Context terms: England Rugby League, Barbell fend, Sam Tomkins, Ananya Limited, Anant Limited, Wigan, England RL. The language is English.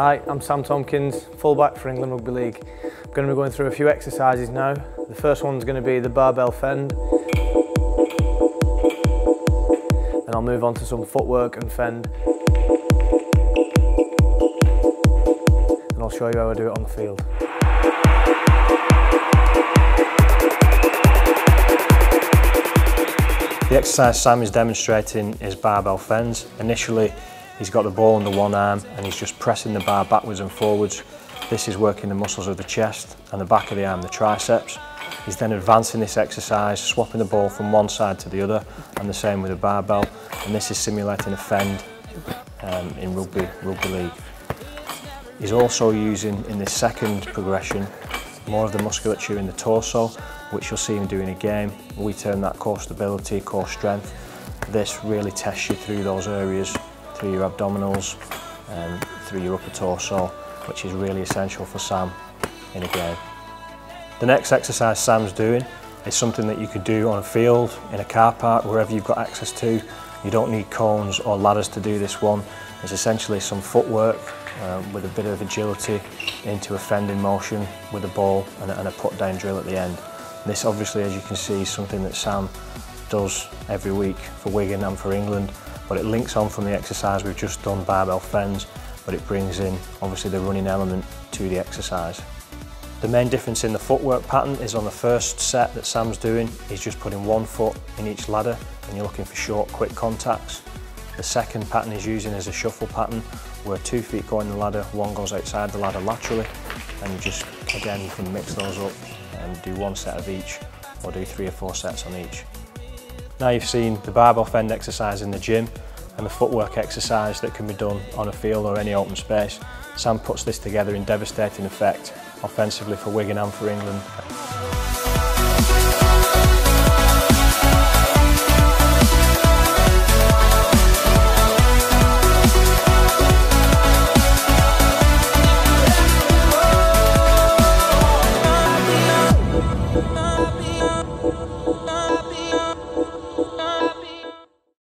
Hi, I'm Sam Tomkins, fullback for England Rugby League. I'm going to be going through a few exercises now. The first one's going to be the barbell fend. Then I'll move on to some footwork and fend. And I'll show you how I do it on the field. The exercise Sam is demonstrating is barbell fends. Initially, he's got the ball under one arm and he's just pressing the bar backwards and forwards. This is working the muscles of the chest and the back of the arm, the triceps. He's then advancing this exercise, swapping the ball from one side to the other, and the same with a barbell. And this is simulating a fend in rugby league. He's also using, in this second progression, more of the musculature in the torso, which you'll see him do in a game. We term that core stability, core strength. This really tests you through those areas, through your abdominals and through your upper torso, which is really essential for Sam in a game. The next exercise Sam's doing is something that you could do on a field, in a car park, wherever you've got access to. You don't need cones or ladders to do this one. It's essentially some footwork with a bit of agility into a fending motion with a ball and a put-down drill at the end. This obviously, as you can see, is something that Sam does every week for Wigan and for England. But it links on from the exercise we've just done, barbell fends, but it brings in obviously the running element to the exercise. The main difference in the footwork pattern is on the first set that Sam's doing, he's just putting one foot in each ladder and you're looking for short, quick contacts. The second pattern he's using is a shuffle pattern where 2 feet go in the ladder, one goes outside the ladder laterally, and you just, again, you can mix those up and do one set of each or do 3 or 4 sets on each. Now you've seen the barbell fend exercise in the gym and the footwork exercise that can be done on a field or any open space. Sam puts this together in devastating effect, offensively for Wigan and for England.